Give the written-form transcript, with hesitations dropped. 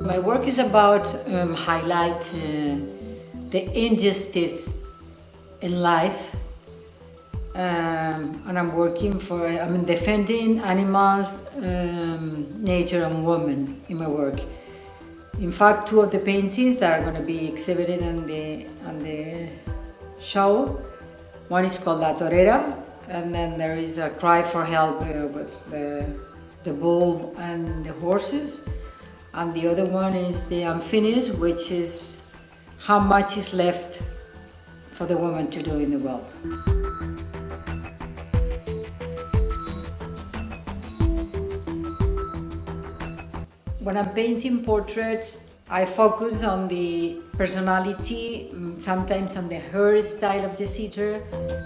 My work is about highlight the injustice in life, and I'm defending animals, nature and women in my work. In fact, two of the paintings that are going to be exhibited on the show, one is called La Torera, and then there is a cry for help with the bull and the horses. And the other one is the unfinished, which is how much is left for the woman to do in the world. When I'm painting portraits, I focus on the personality, sometimes on the hairstyle of the sitter.